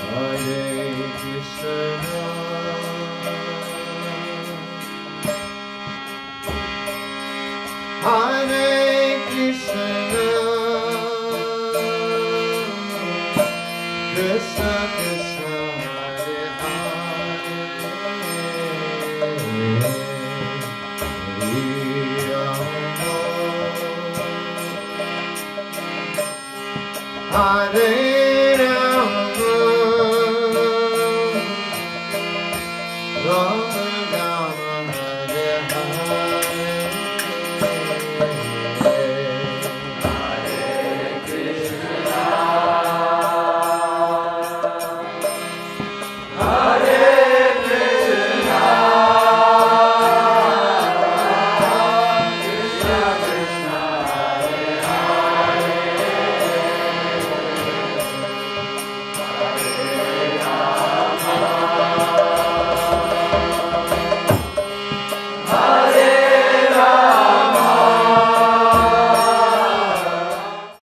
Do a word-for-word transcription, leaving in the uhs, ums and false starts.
Hare Krishna, Hare Krishna, Krishna Krishna, Hare Hare, Hare Rama, Hare